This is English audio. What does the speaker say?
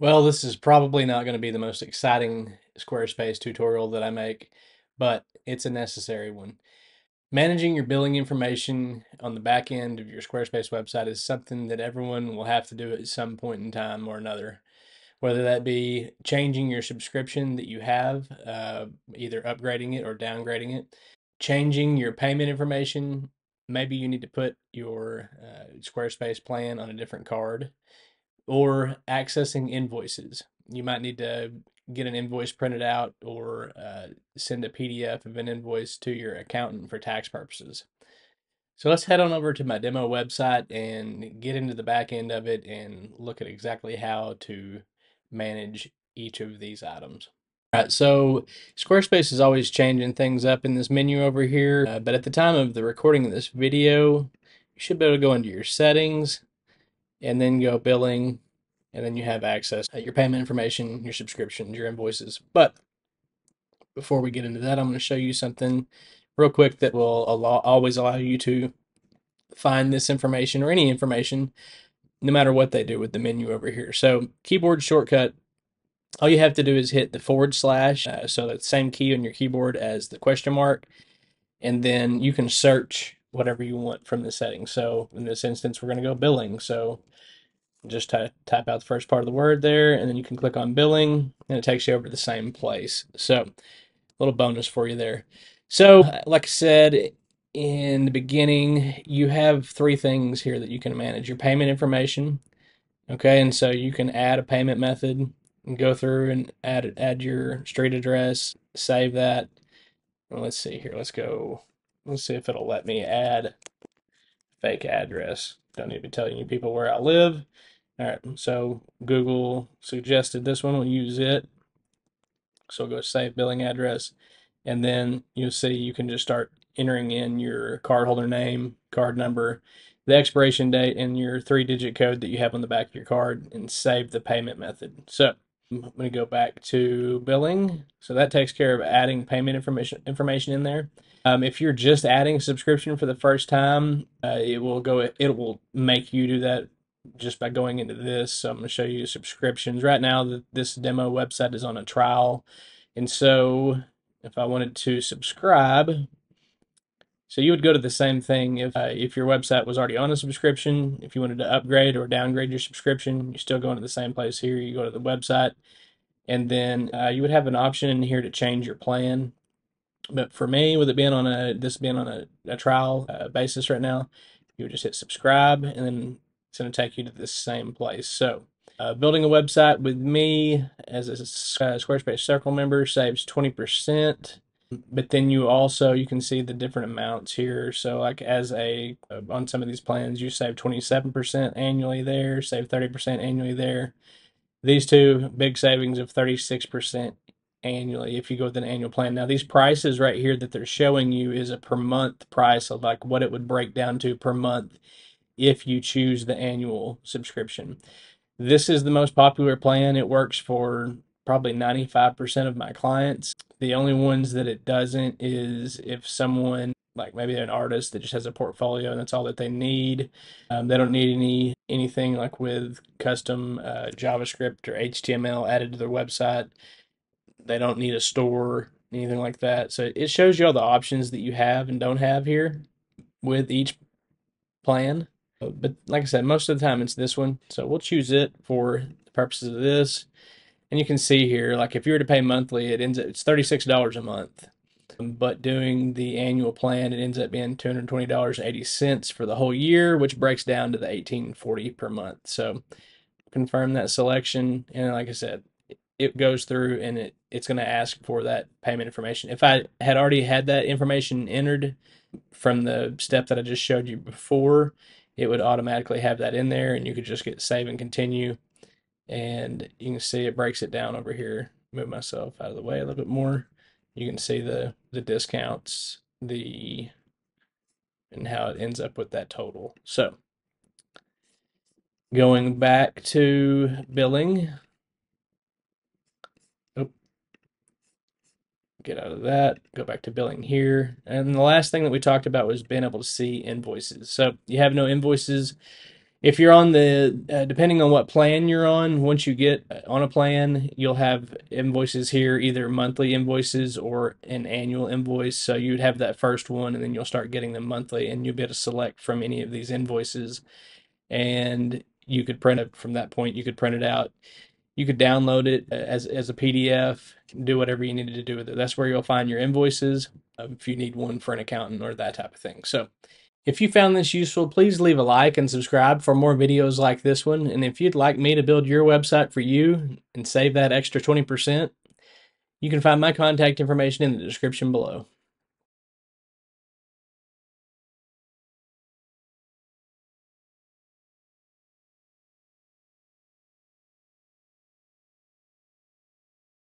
Well, this is probably not going to be the most exciting Squarespace tutorial that I make, but it's a necessary one. Managing your billing information on the back end of your Squarespace website is something that everyone will have to do at some point in time or another. Whether that be changing your subscription that you have, either upgrading it or downgrading it, changing your payment information, maybe you need to put your Squarespace plan on a different card, or accessing invoices. You might need to get an invoice printed out or send a PDF of an invoice to your accountant for tax purposes. So let's head on over to my demo website and get into the back end of it and look at exactly how to manage each of these items. All right, so Squarespace is always changing things up in this menu over here, but at the time of the recording of this video, you should be able to go into your settings and then go billing, and then you have access to your payment information, your subscriptions, your invoices. But before we get into that, I'm going to show you something real quick that will always allow you to find this information or any information no matter what they do with the menu over here. So keyboard shortcut, all you have to do is hit the /, so that's the same key on your keyboard as the question mark, and then you can search whatever you want from the settings. So in this instance, we're going to go billing. So just type out the first part of the word there, and then you can click on billing, and it takes you over to the same place. So a little bonus for you there. So like I said in the beginning, you have three things here that you can manage. Your payment information, okay, and so you can add a payment method and go through and add your street address, save that. Well, let's see here. Let's see if it'll let me add fake address. Don't need to tell you people where I live. All right, so Google suggested this one. We'll use it. So we'll go save billing address, and then you'll see you can just start entering in your cardholder name, card number, the expiration date, and your 3-digit code that you have on the back of your card, and save the payment method. So I'm going to go back to billing. So that takes care of adding payment information in there. If you're just adding a subscription for the first time, it will make you do that just by going into this. So I'm going to show you subscriptions. Right now, this demo website is on a trial, and so if I wanted to subscribe, so you would go to the same thing if your website was already on a subscription. If you wanted to upgrade or downgrade your subscription, you still go into the same place here. You go to the website, and then you would have an option in here to change your plan. But for me, with it being on a trial basis right now, you would just hit subscribe, and then it's going to take you to the same place. So building a website with me as a Squarespace Circle member saves 20%. But then you can see the different amounts here. So like on some of these plans, you save 27% annually there, save 30% annually there. These two, big savings of 36% annually if you go with an annual plan. Now these prices right here that they're showing you is a per month price of like what it would break down to per month if you choose the annual subscription. This is the most popular plan. It works for probably 95% of my clients. The only ones that it doesn't is if someone, like maybe an artist that just has a portfolio and that's all that they need. They don't need anything like with custom JavaScript or HTML added to their website. They don't need a store, anything like that. So it shows you all the options that you have and don't have here with each plan. But like I said, most of the time it's this one. So we'll choose it for the purposes of this. And you can see here, like if you were to pay monthly, it's $36 a month. But doing the annual plan, it ends up being $220.80 for the whole year, which breaks down to the $18.40 per month. So confirm that selection. And like I said, it goes through and it's going to ask for that payment information. If I had already had that information entered from the step that I just showed you before, it would automatically have that in there, and you could just get save and continue. And you can see it breaks it down over here. Move myself out of the way a little bit more. You can see the discounts, and how it ends up with that total. So going back to billing. Oh, get out of that. Go back to billing here. And the last thing that we talked about was being able to see invoices. So you have no invoices If you're on the, depending on what plan you're on, once you get on a plan, you'll have invoices here, either monthly invoices or an annual invoice. So you'd have that first one, and then you'll start getting them monthly, and you'll be able to select from any of these invoices. And you could print it from that point. You could print it out. You could download it as a PDF, do whatever you needed to do with it. That's where you'll find your invoices if you need one for an accountant or that type of thing. So if you found this useful, please leave a like and subscribe for more videos like this one. And if you'd like me to build your website for you and save that extra 20%, you can find my contact information in the description below.